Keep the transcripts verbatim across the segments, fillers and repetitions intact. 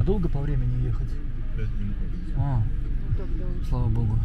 А долго по времени ехать? пять минут. А, слава богу.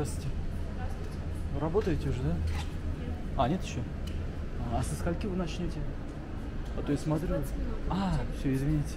Здравствуйте. Здравствуйте. Вы работаете уже, да? Нет. А, нет еще? А, а со скольки вы начнете? А то я смотрю... минут, а, все, извините.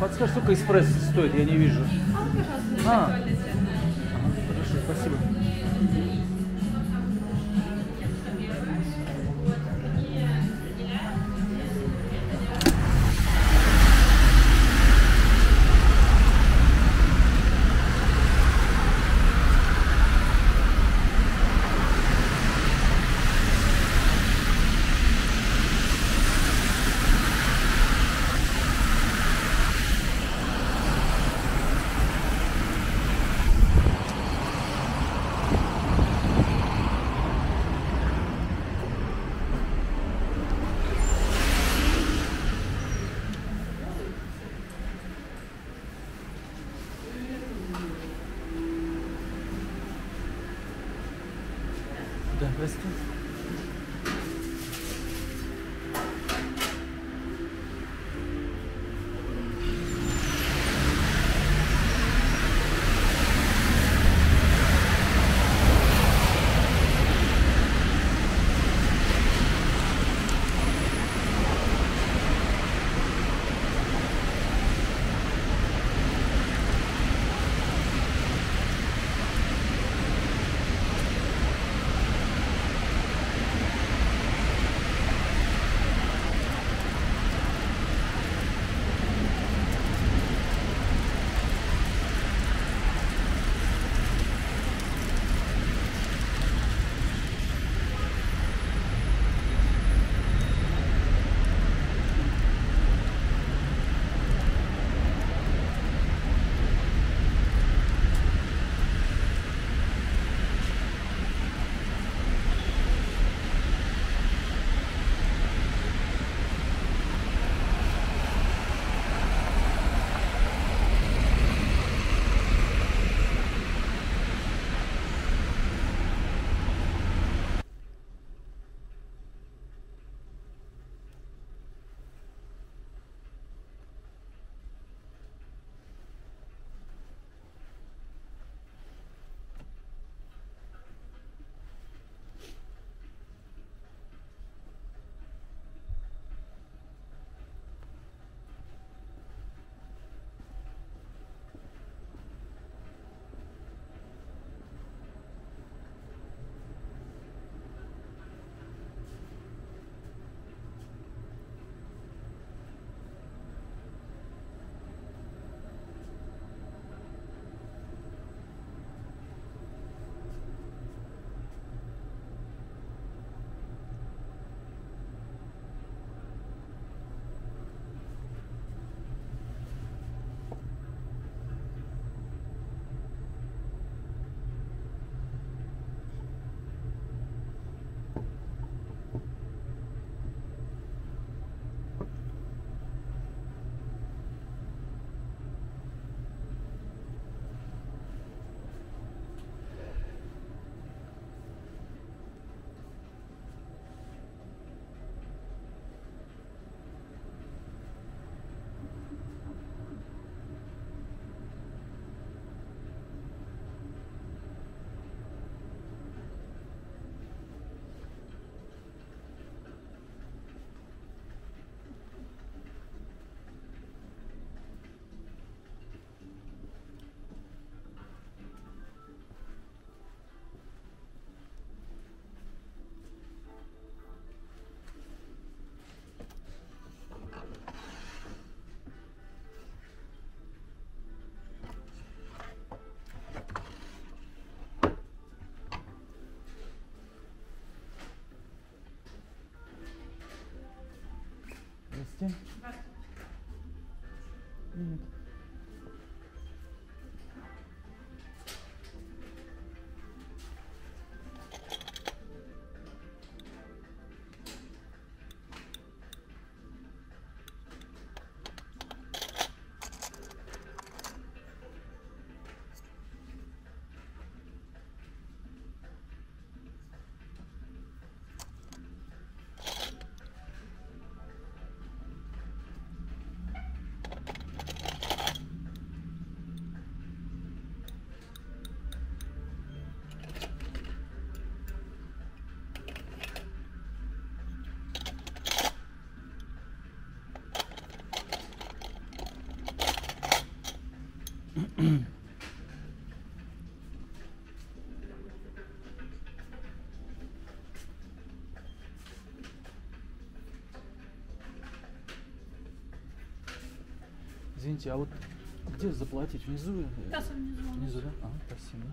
Подскажи, сколько экспресс стоит? Я не вижу. А, пожалуйста, а. Ага, хорошо, спасибо. Здравствуйте. Нет. Извините, а вот где заплатить? Внизу? Касса внизу. Внизу, да? А, спасибо.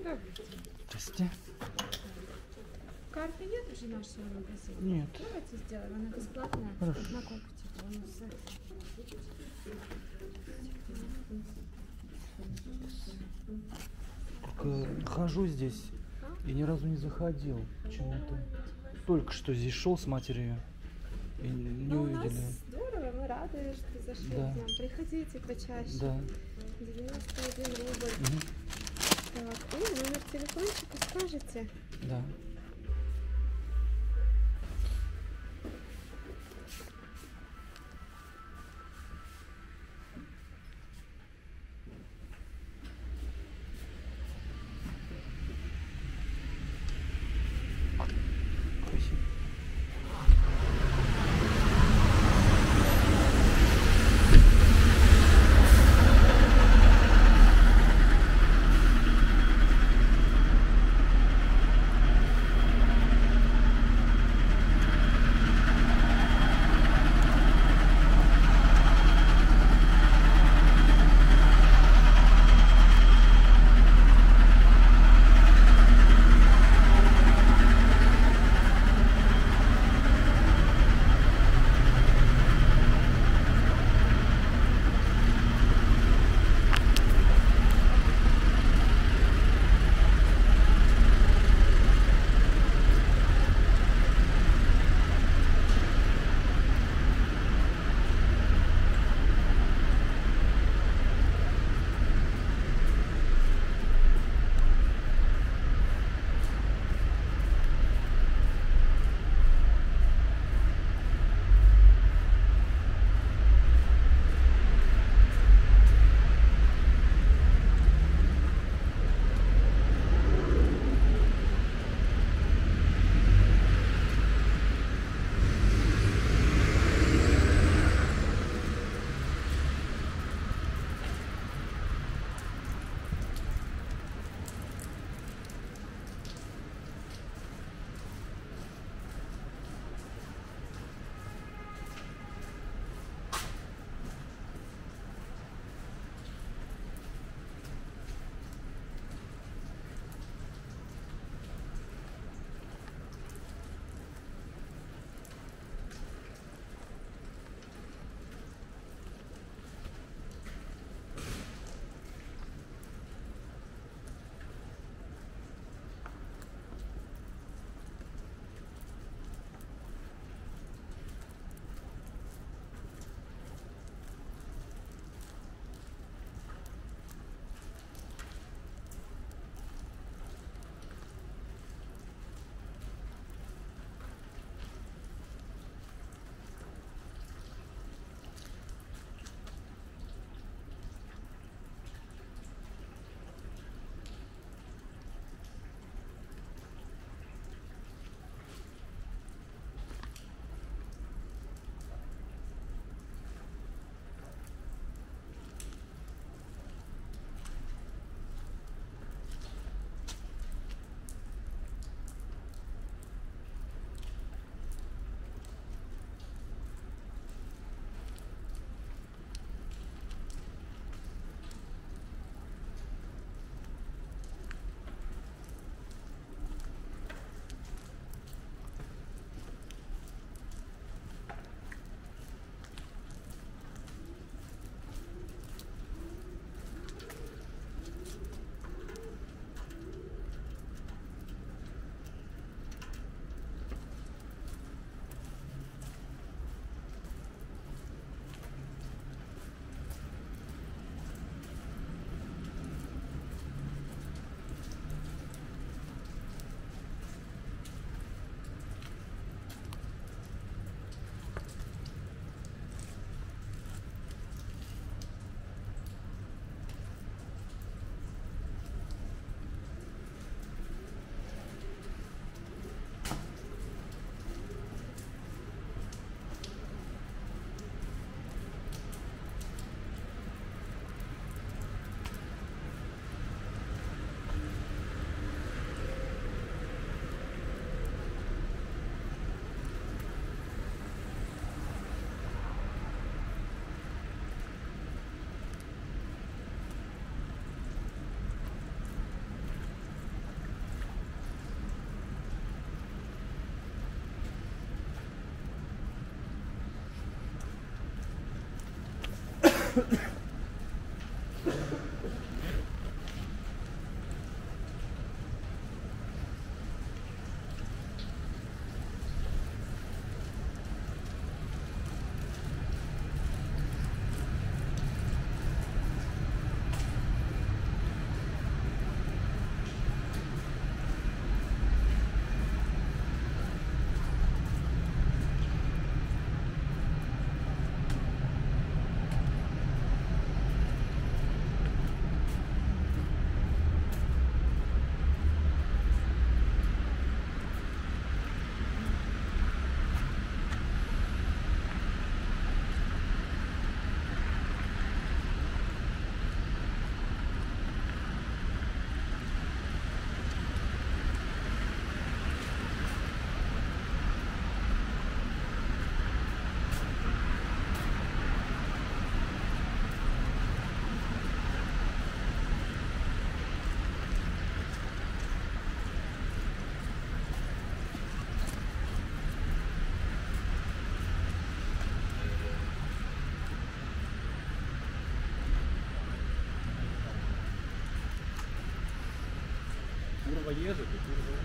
Здравствуйте. Карты нет уже в нашем магазине? Нет. Давайте сделаем, она бесплатная. Хорошо. На компьютере. Только хожу здесь а? и ни разу не заходил почему-то. Только что здесь шел с матерью и не Но увидели. У нас здорово, мы рады, что зашли да. к нам. Приходите почаще. Да. девяносто один рубль. Угу. Так, и номер телефончика скажете? Да. Ежик и курва.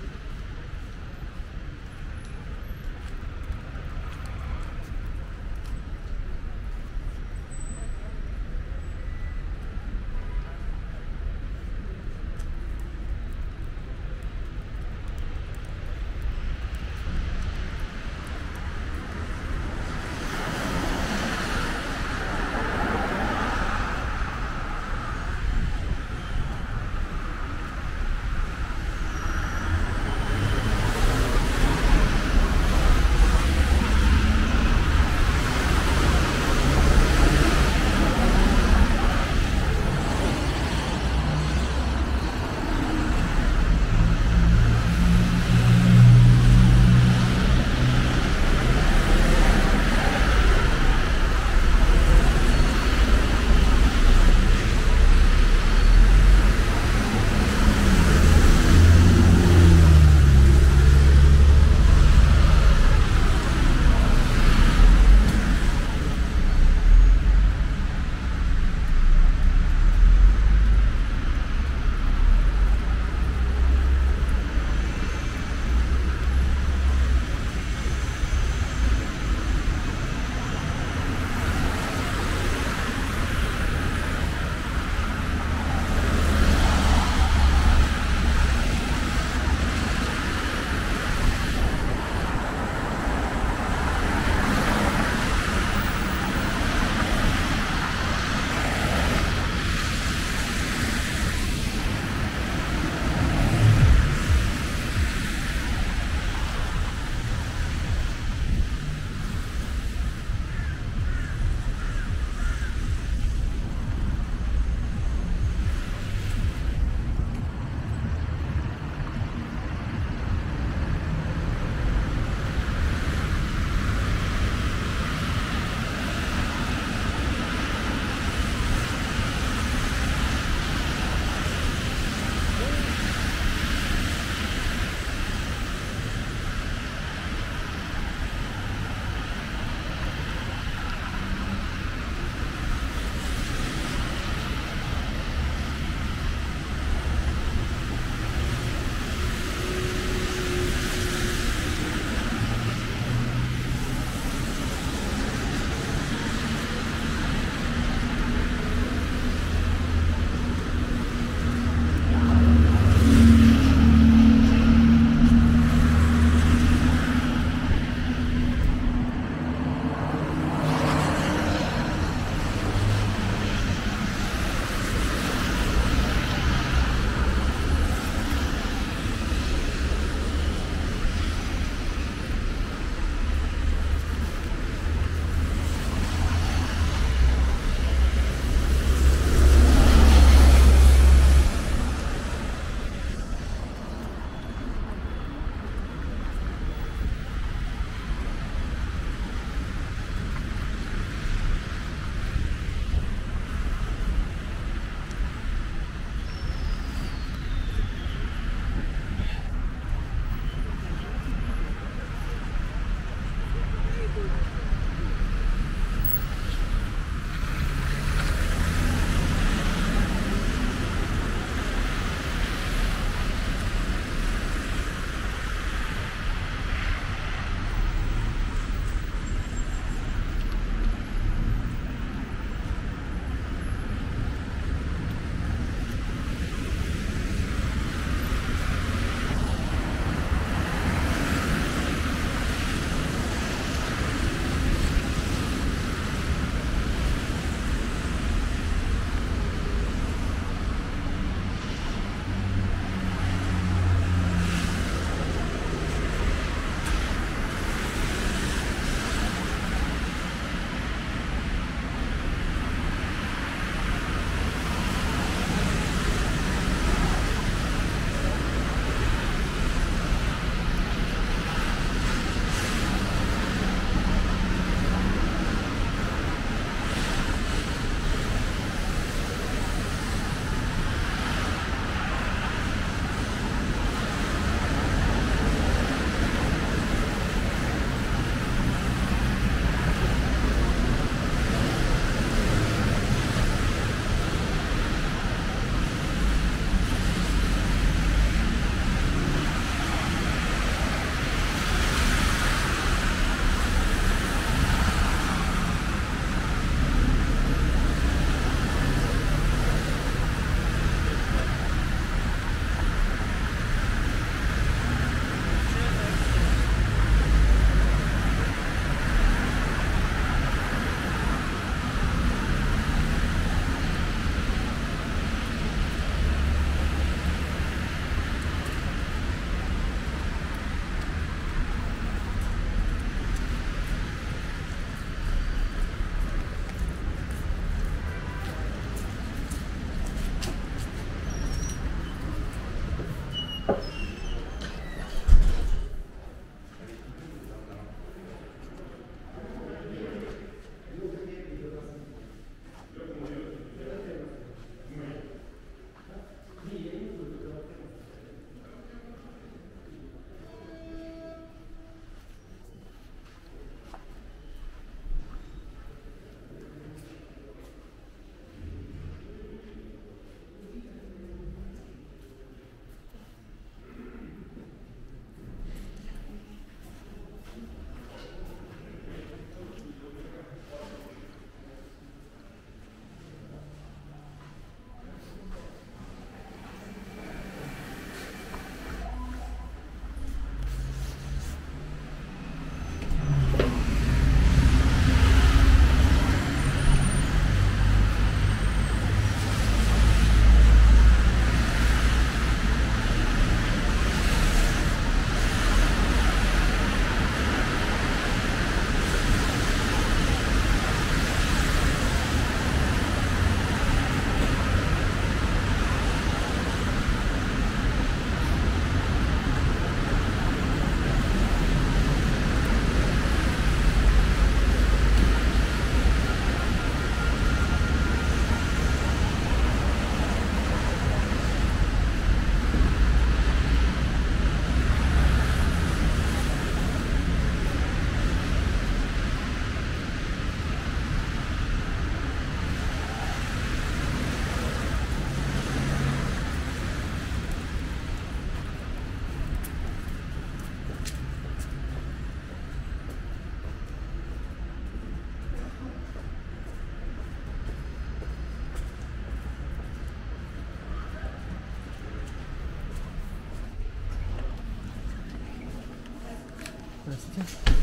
Здрасте.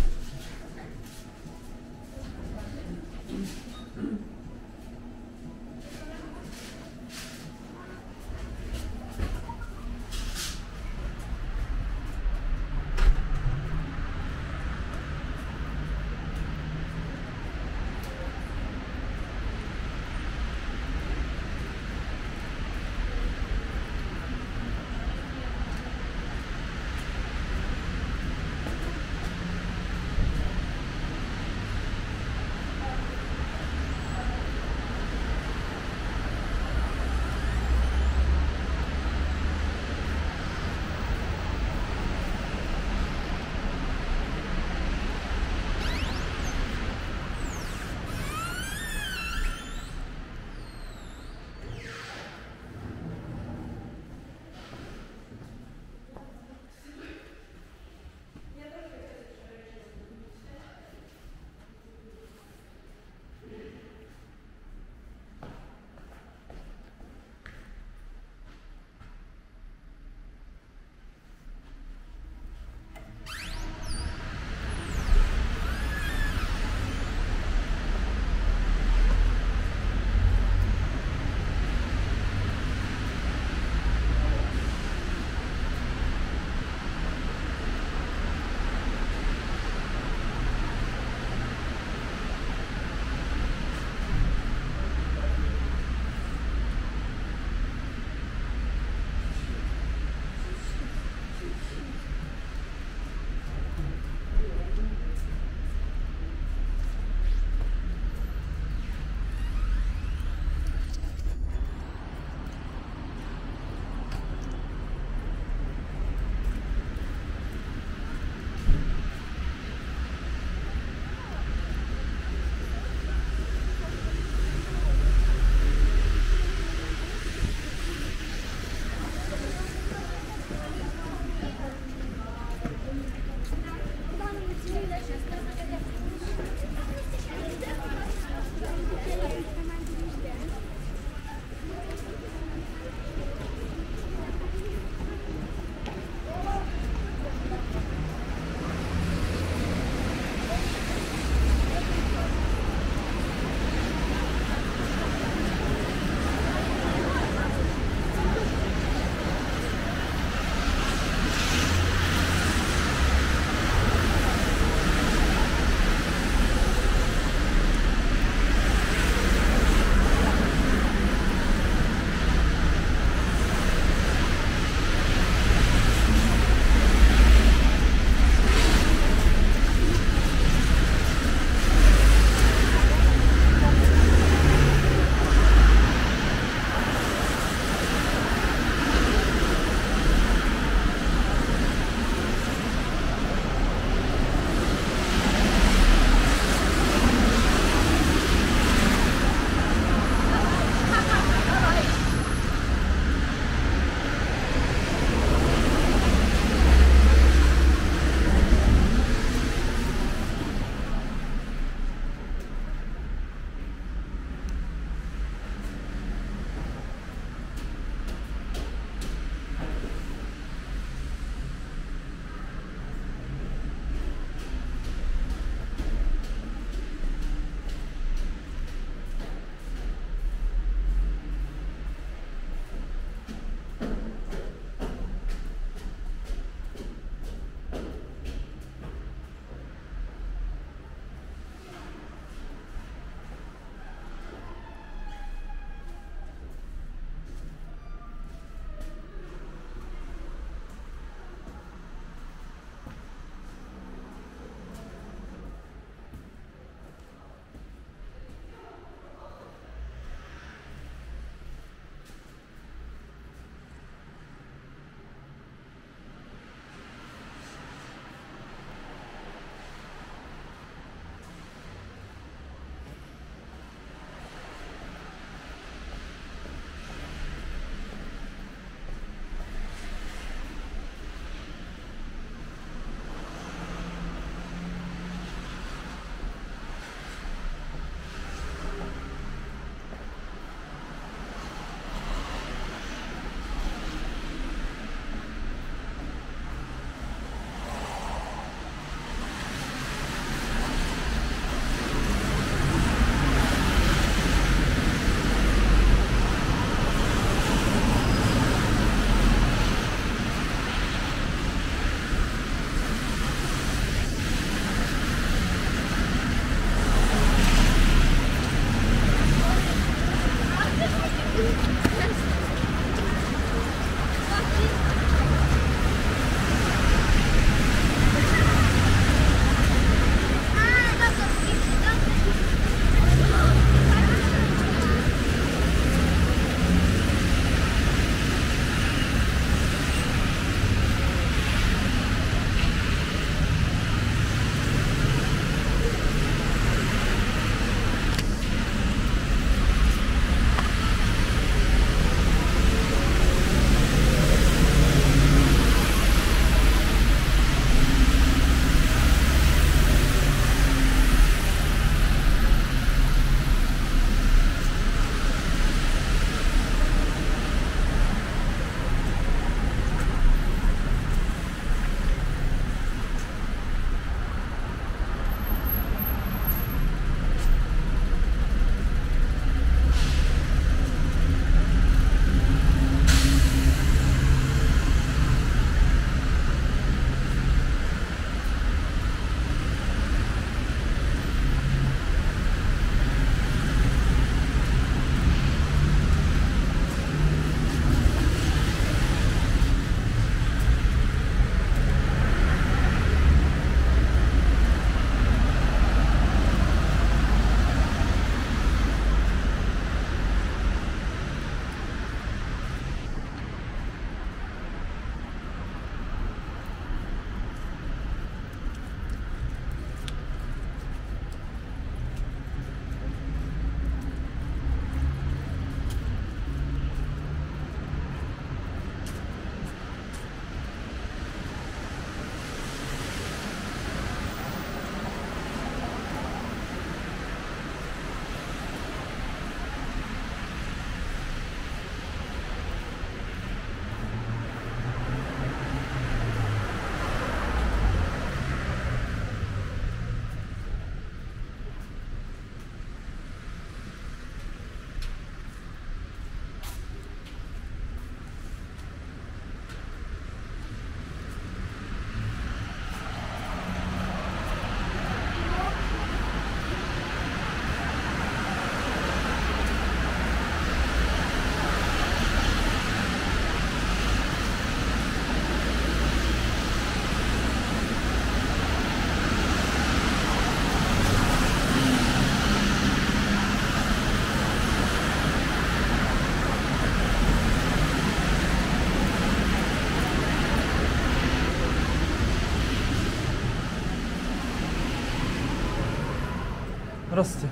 Здравствуйте.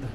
Да.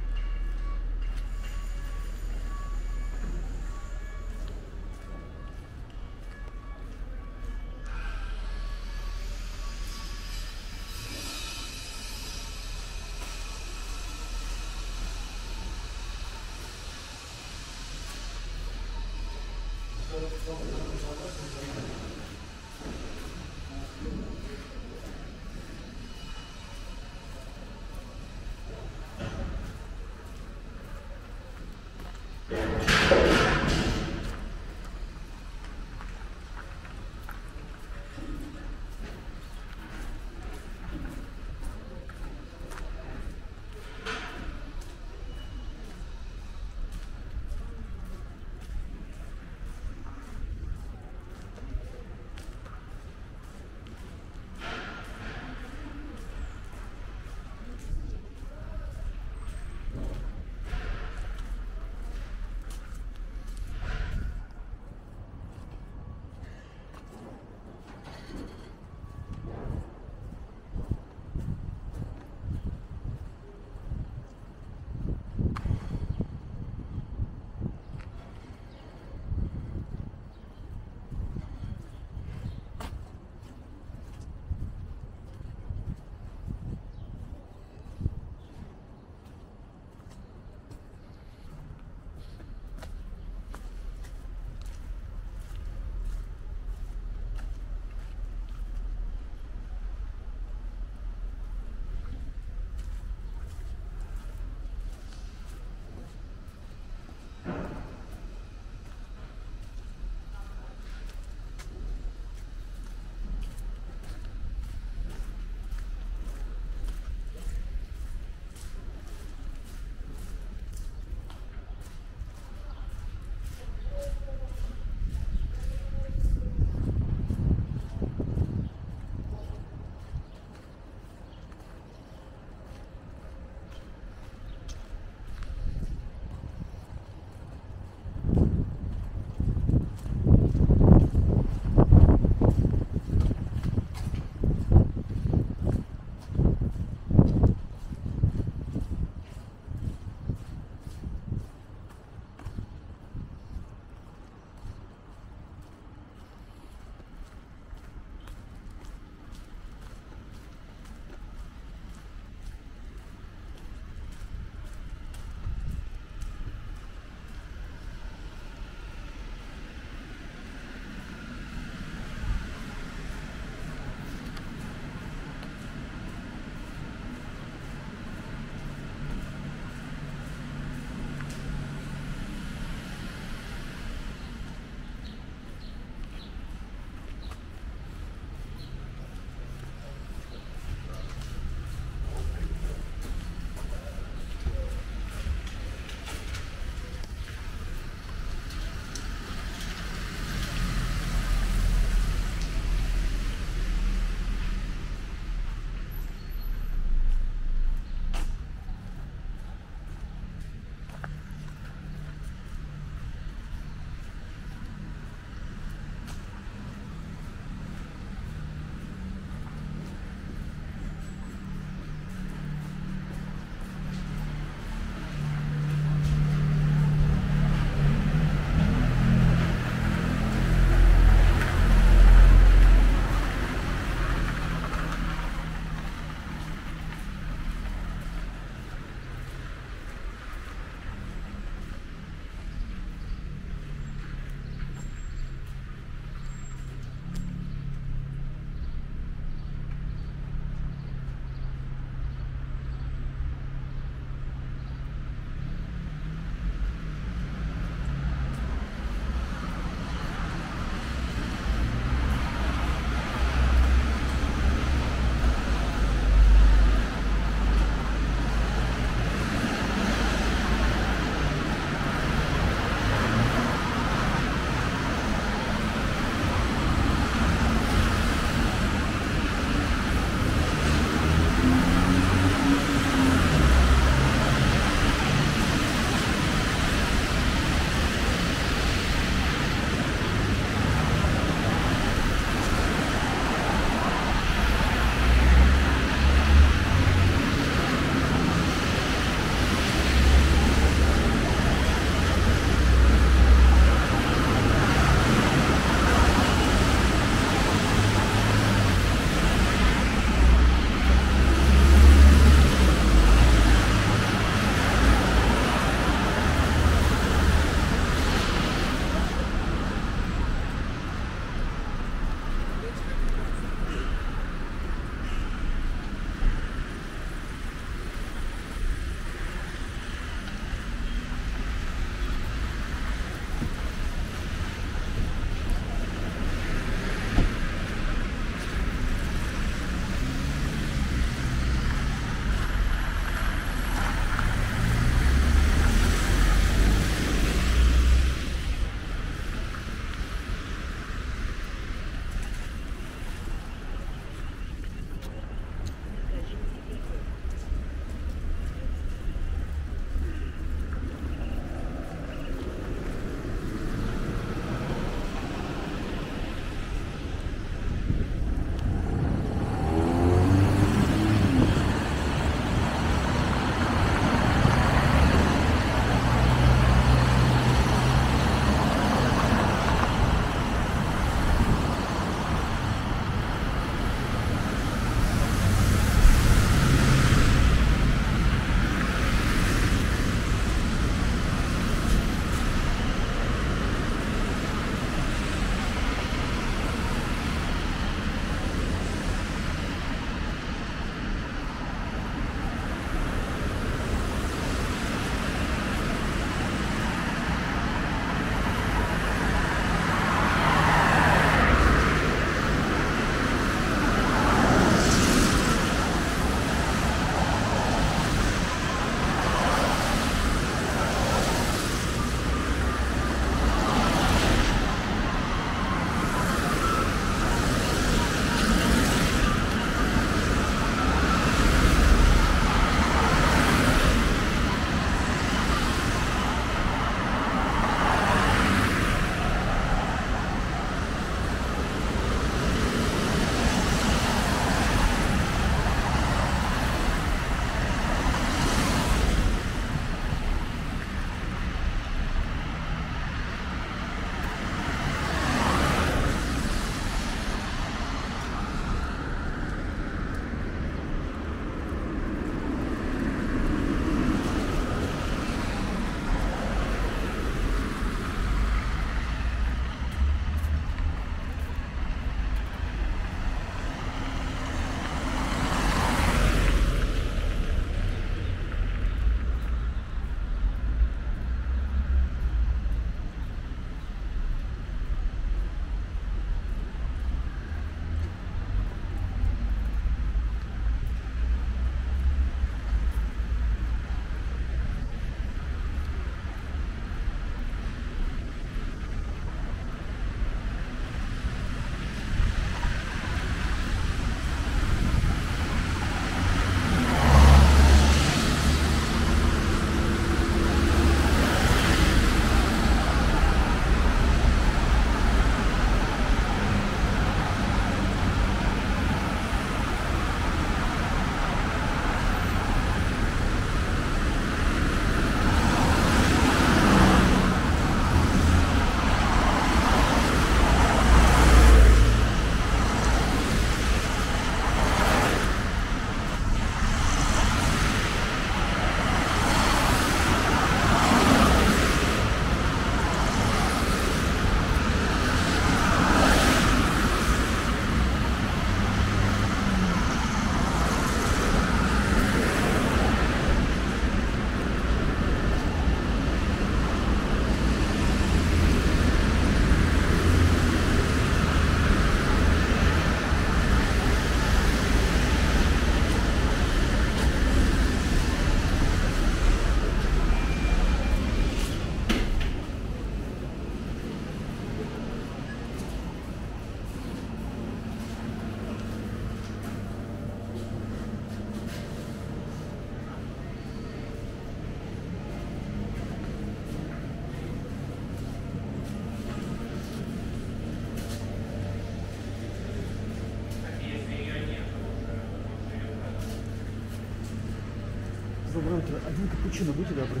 один капучино, будьте добры.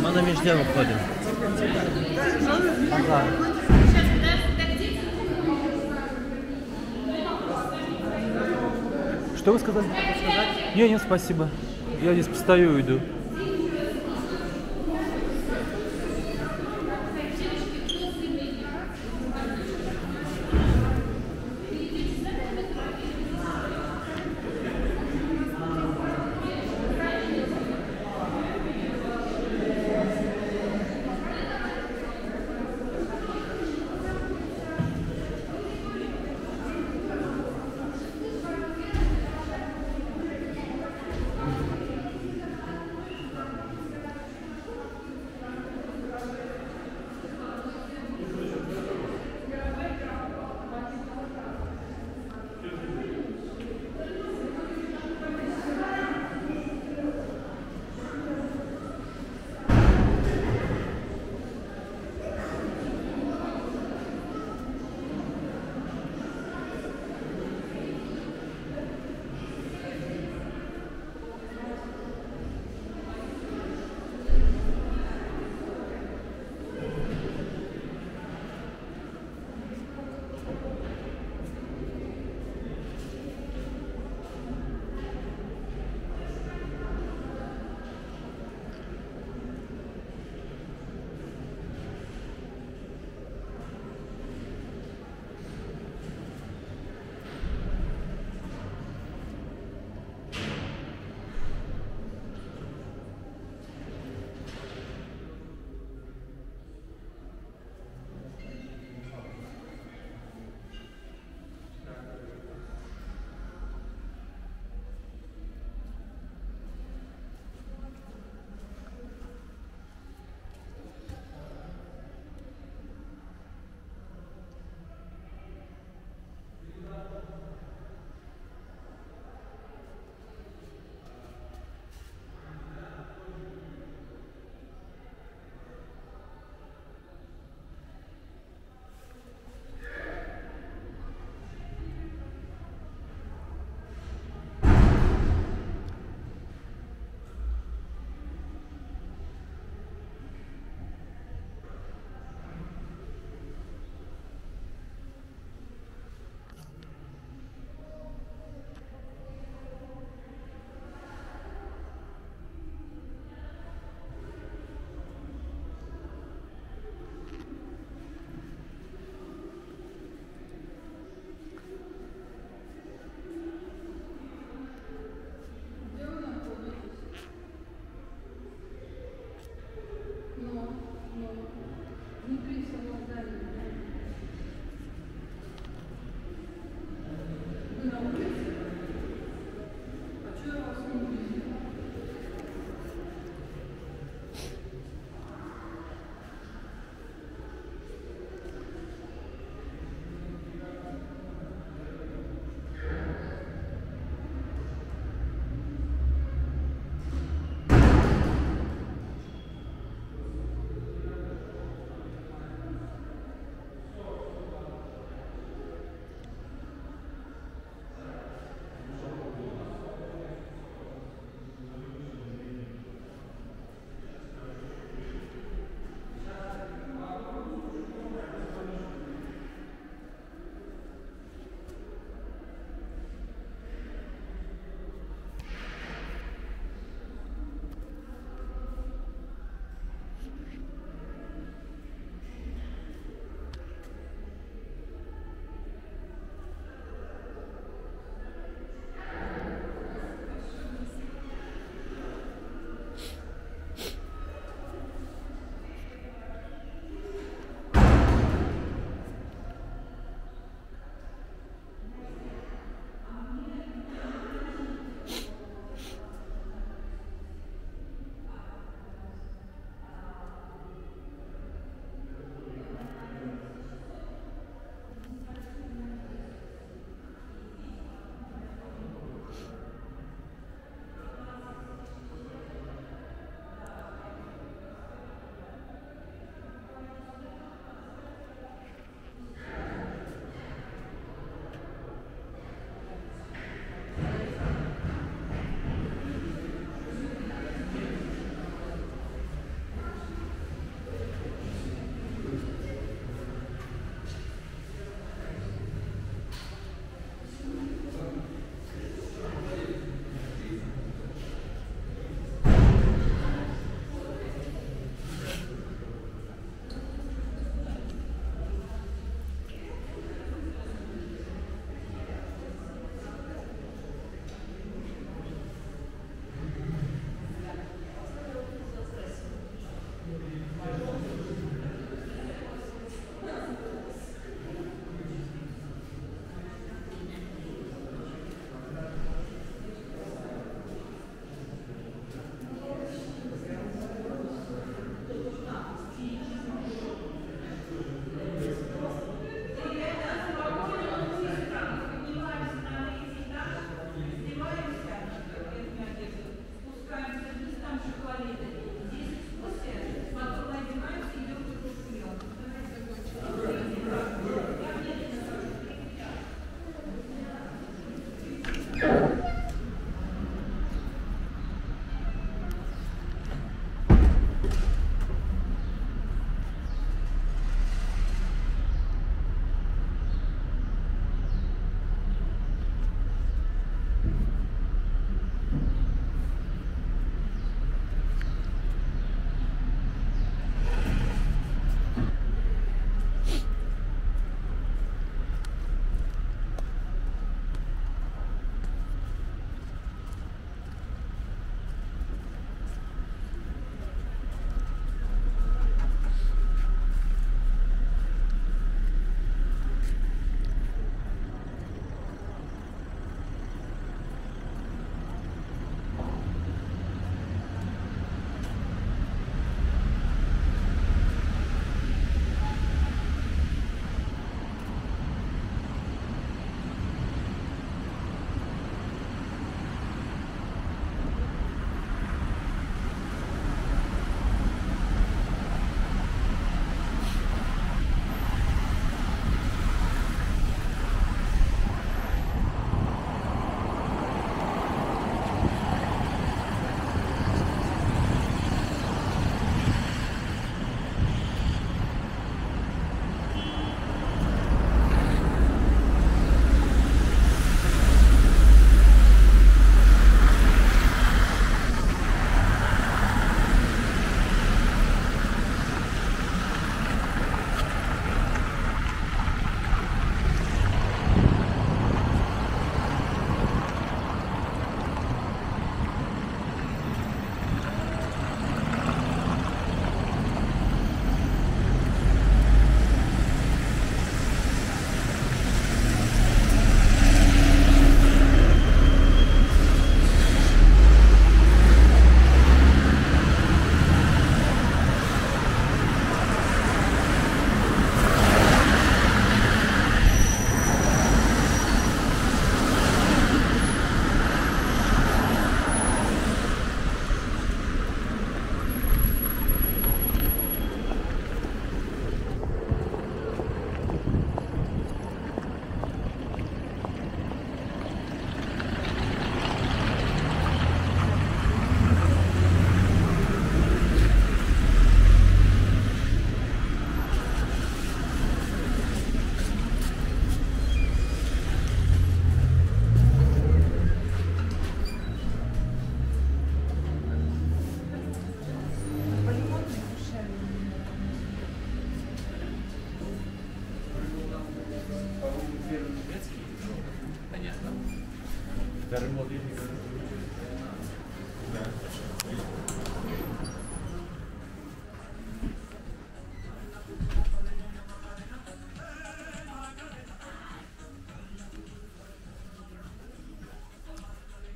Мы на междел уходим. Ага. Что вы сказали? Не, нет, спасибо. Я здесь постою и уйду.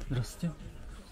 Здравствуйте. Здравствуйте.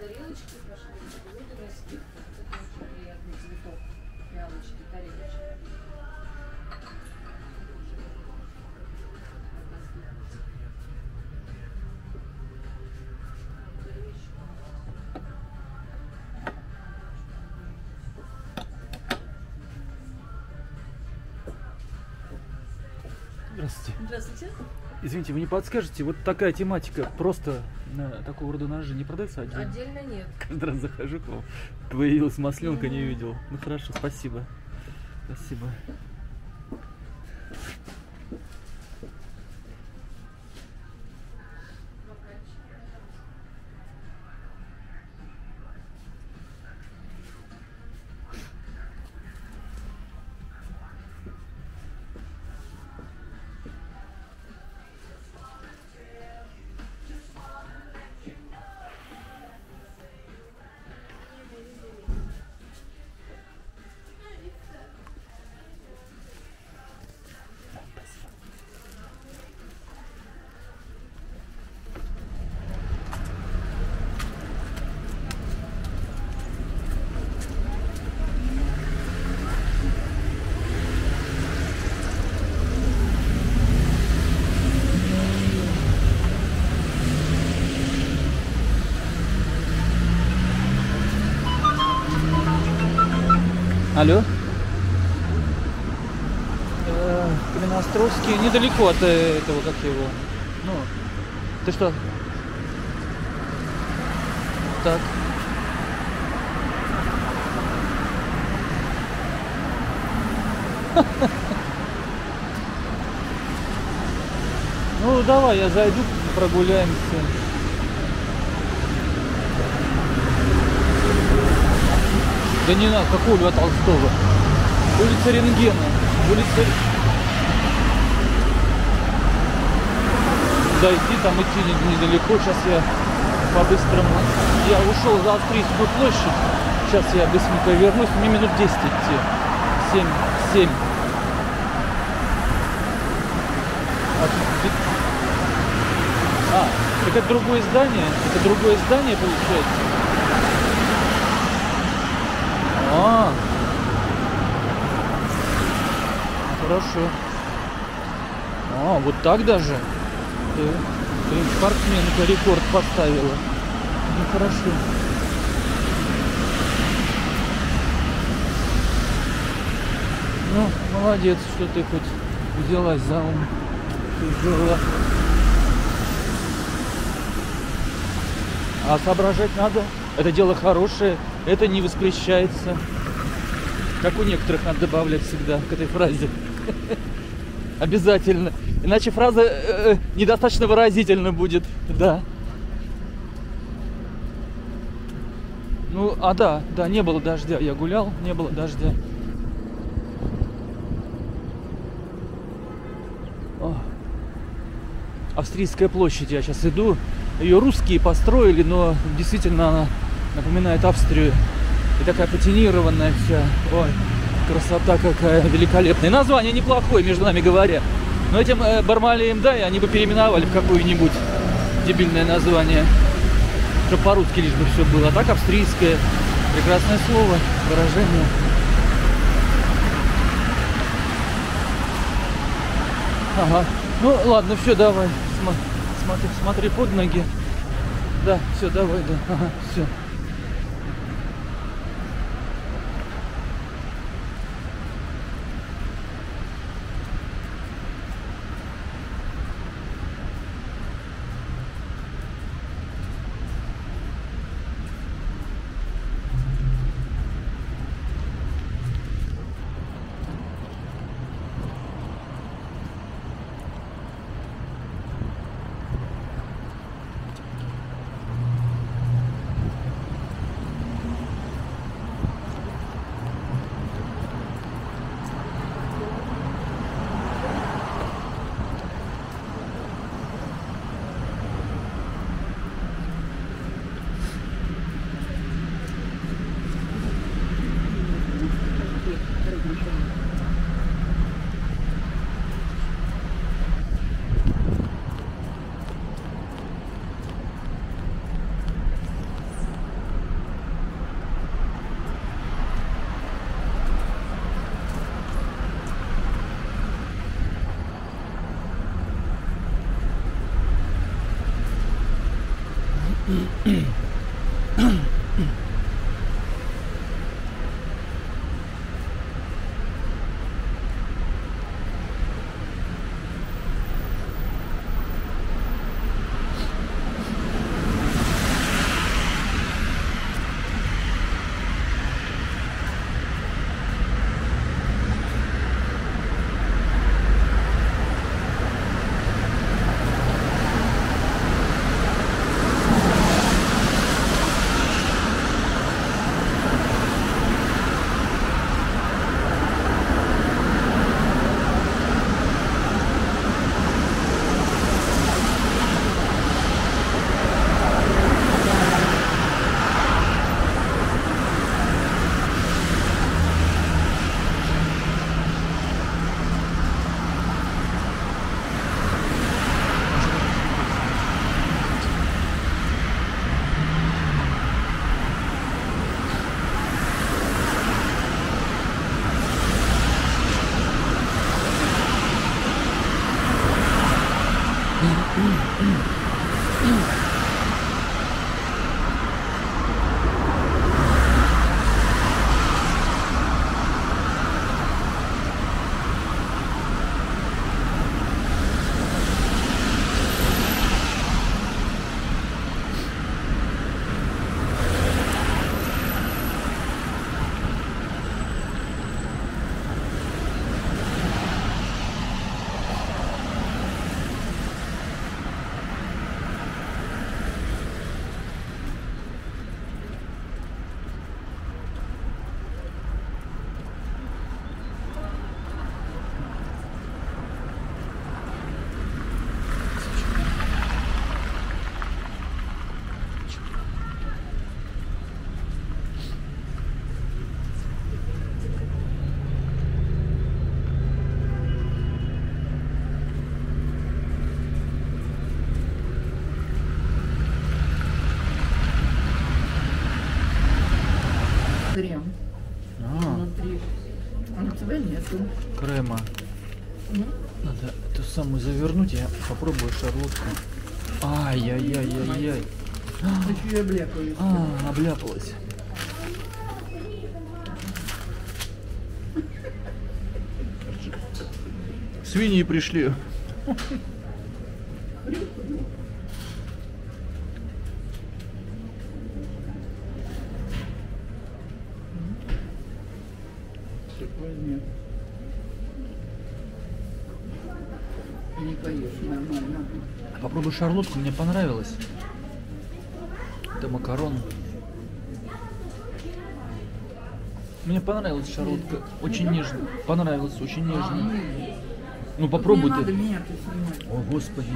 Тарелочки пошли, вот это скидка, это очень приятный цветок, прялочки, тарелочки. Здравствуйте. Здравствуйте. Извините, вы не подскажете, вот такая тематика просто на такого рода ножи не продается отдельно? Отдельно нет. Каждый раз захожу к вам, появилась масленка, не видел. Ну хорошо, спасибо. Спасибо. Алло. Кamennoostrovsky недалеко от этого, как его. Ну, ты что? Так. Ну давай, я зайду, прогуляемся. Да не надо, какого Льва Толстого? Улица Рентгена, улица... Дойти, там идти недалеко, сейчас я по-быстрому... Я ушел за Австрийскую площадь, сейчас я быстренько вернусь, мне минут десять идти. семь, семь. А, так это другое здание, это другое здание получается. А, хорошо. А, вот так даже. Да. Прям спортсменка рекорд поставила. Ну хорошо. Ну, молодец, что ты хоть взялась за ум. Ты жила. А соображать надо. Это дело хорошее. Это не воспрещается. Как у некоторых надо добавлять всегда к этой фразе. Обязательно. Иначе фраза э, недостаточно выразительна будет. Да. Ну, а да, да, не было дождя. Я гулял, не было дождя. О. Австрийская площадь. Я сейчас иду. Ее русские построили, но действительно она напоминает Австрию. И такая патинированная вся. Ой, красота какая великолепная. Название неплохое, между нами говоря. Но этим э, Бармалеем, да, и они бы переименовали в какое-нибудь дебильное название. Чтобы по-русски лишь бы все было. А так австрийское. Прекрасное слово, выражение. Ага. Ну ладно, все, давай. Смотри, смотри под ноги. Да, все, давай, да. Ага, все. Крема. Надо эту самую завернуть, я попробую шарлотку. Ай-яй-яй-яй-яй. А, обляпалась. Свиньи пришли. Не поешь, нормально. Попробуй шарлотку, мне понравилось. Это макарон. Мне понравилась шарлотка, очень нежная. Понравилась, очень нежная. Ну попробуй ты. О, Господи.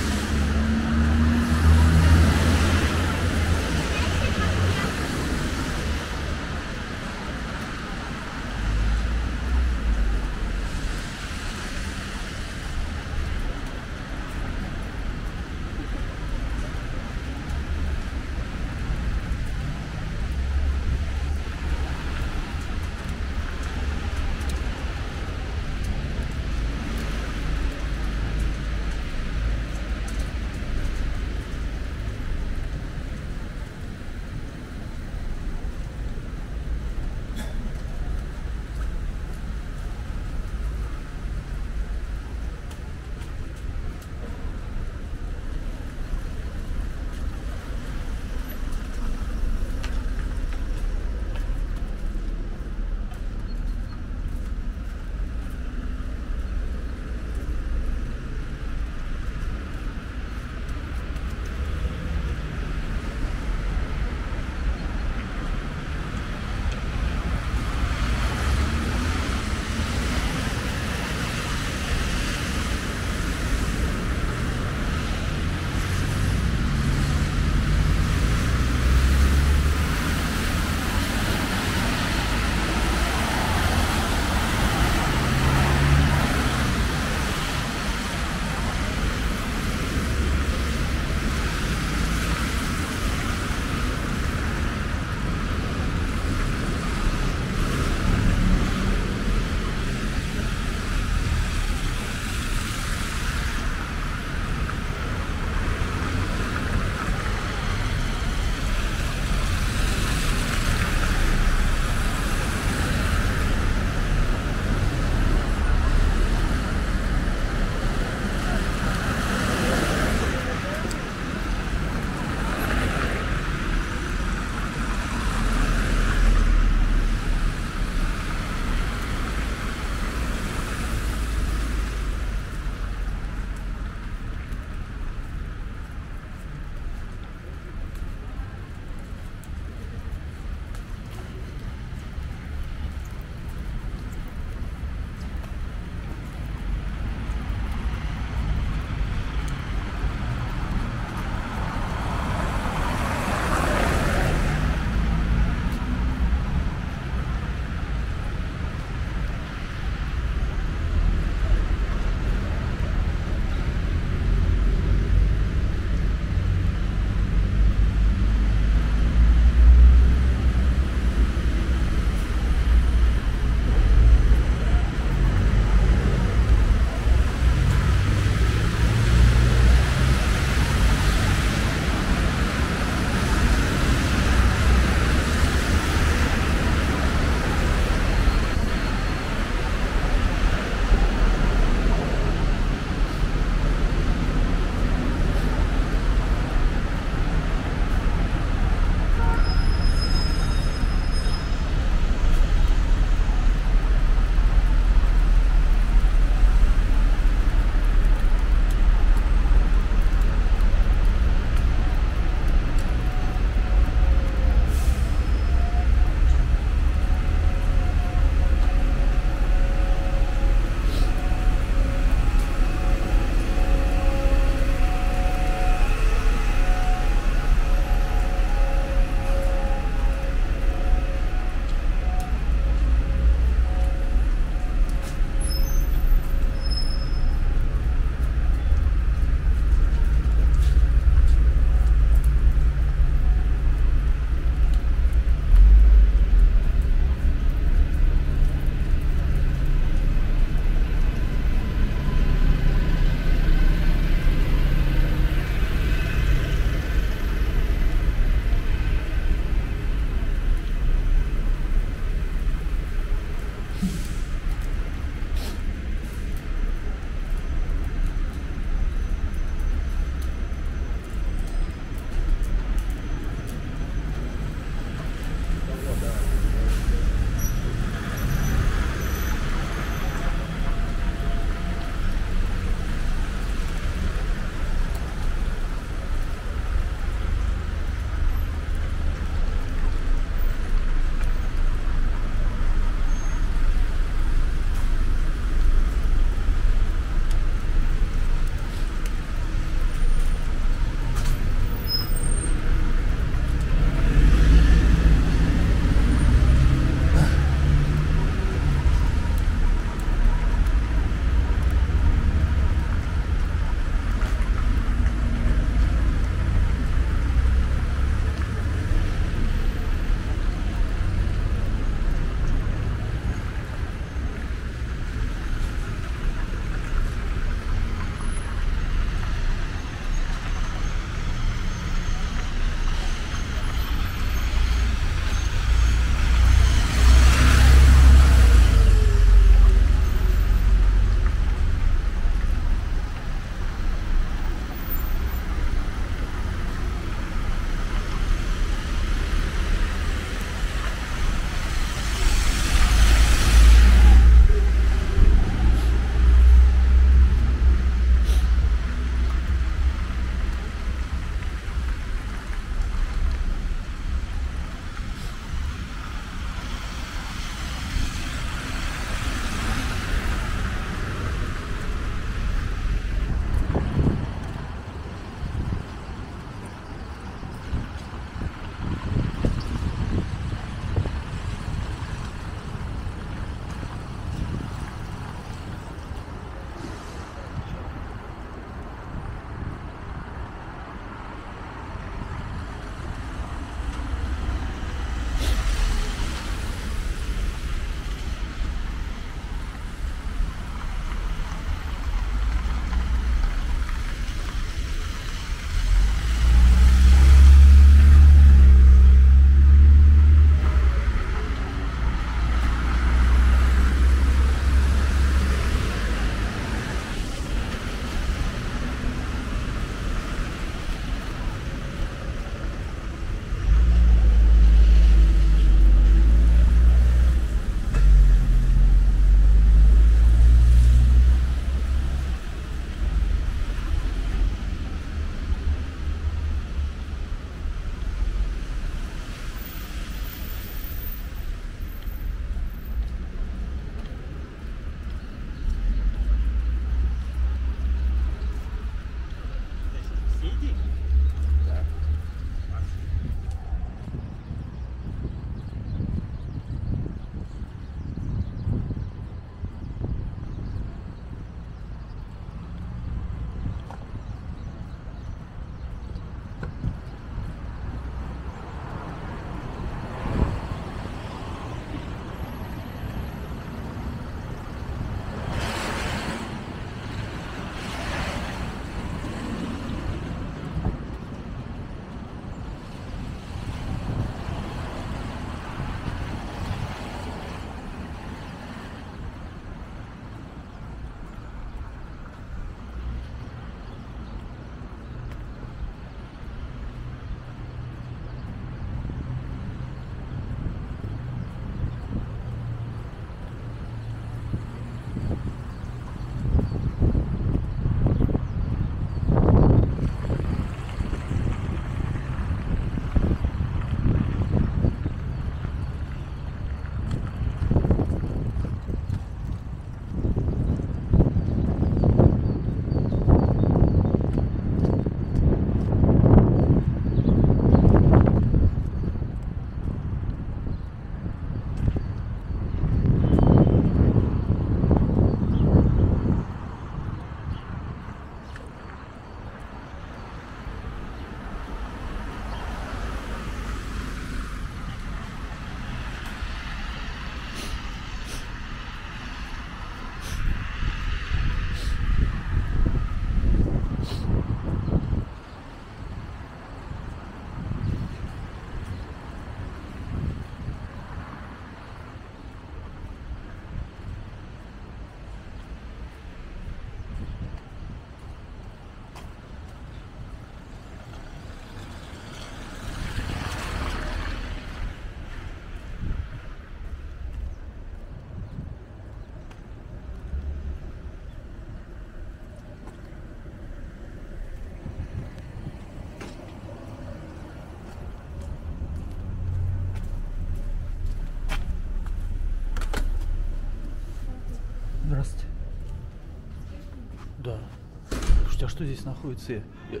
Слушайте, а что здесь находится? Я, я,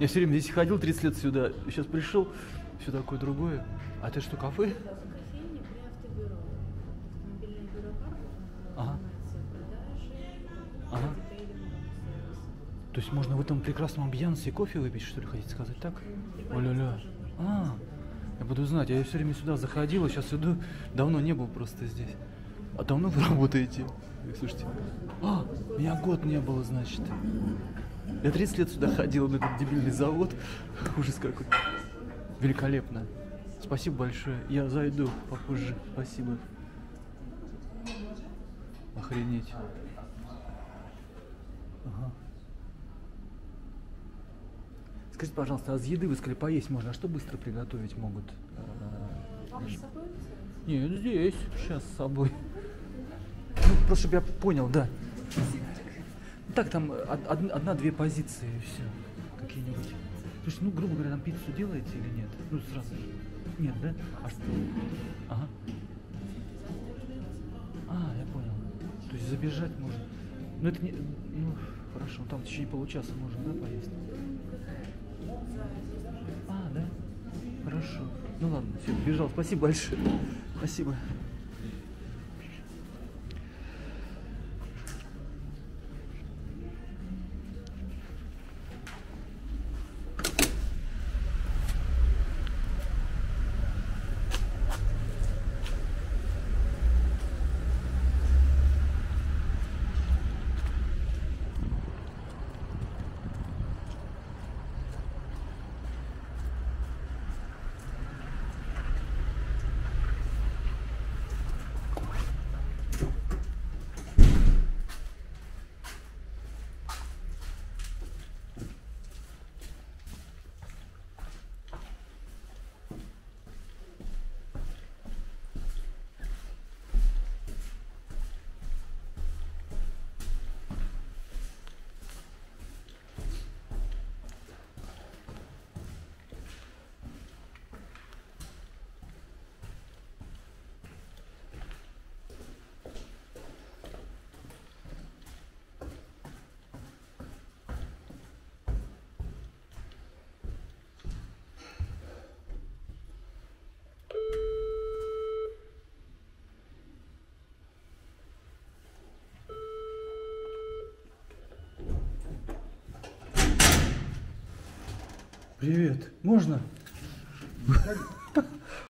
я все время здесь ходил тридцать лет сюда, сейчас пришел, все такое другое. А это что, кафе? Ага. Ага. То есть можно в этом прекрасном амбиянсе кофе выпить, что ли, хотите сказать, так? О-ля-ля. А, я буду знать, я все время сюда заходила, сейчас иду, давно не был просто здесь. А давно вы работаете? Слушайте, а, меня год не было, значит. Я тридцать лет сюда ходила, на этот дебильный завод. Ужас какой. Великолепно. Спасибо большое. Я зайду попозже. Спасибо. Охренеть. Ага. Скажите, пожалуйста, а с еды вы сказали поесть можно? А что быстро приготовить могут? Вам с собой? Нет, здесь. Сейчас с собой. Ну, просто чтобы я понял, да. Так, там одна-две позиции и все. Какие-нибудь. Слушайте, ну, грубо говоря, там пиццу делаете или нет? Ну, сразу же. Нет, да? А что? Ага. А, я понял. То есть забежать можно. Ну, это не... Ну, хорошо, там в течение получаса можно, да, поесть? А, да? Хорошо. Ну, ладно, все, бежал. Спасибо большое. Спасибо. Привет. Можно?